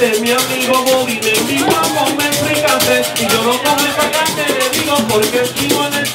de mi amigo Bobby, de mi mamá me explicaste, y yo no cojo el fracante, le digo porque sigo en el